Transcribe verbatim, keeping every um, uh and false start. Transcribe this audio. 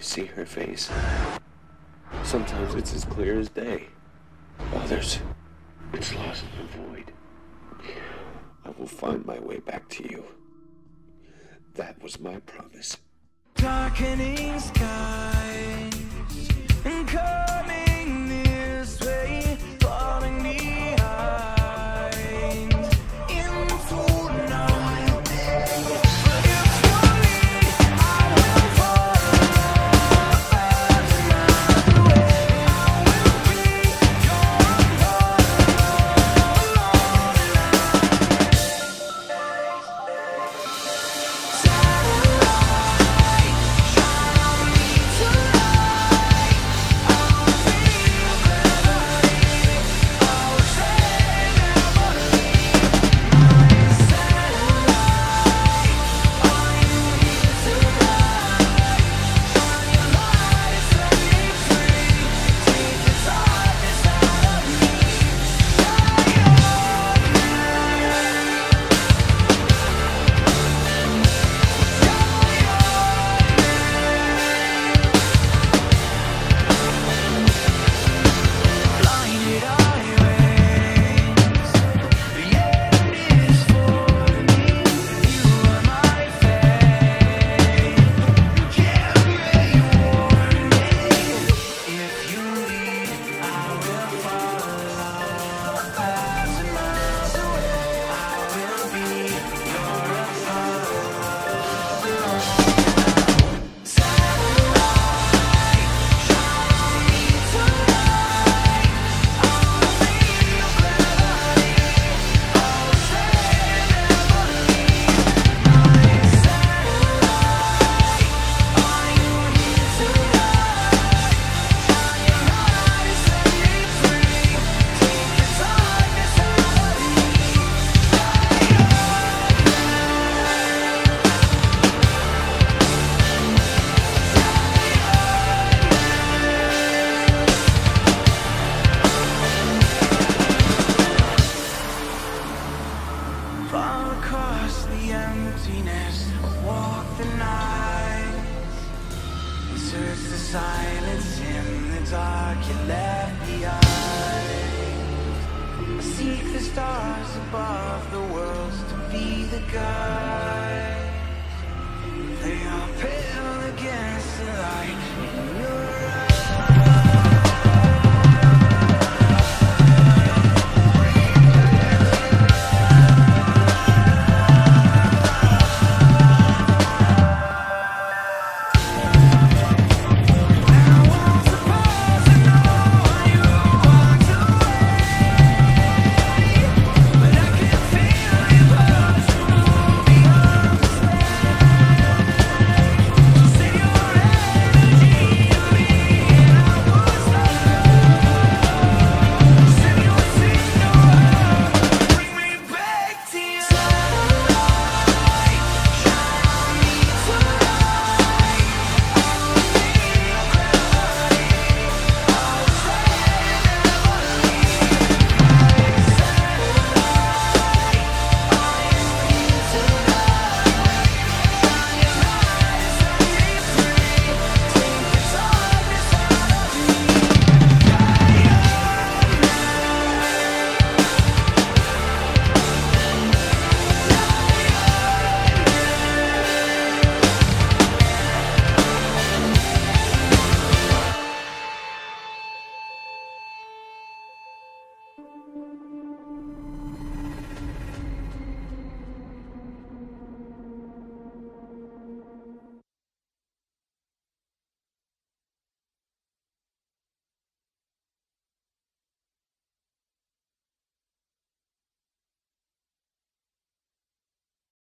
I see her face. Sometimes it's as clear as day. Others, it's lost in the void. I will find my way back to you. That was my promise. Darkening skies and coming this way, falling behind into night. But if only I will follow my way, I will be your father. Across the emptiness, walk the night, search the silence in the dark you left behind. Seek the stars above the worlds to be the guide. They are pale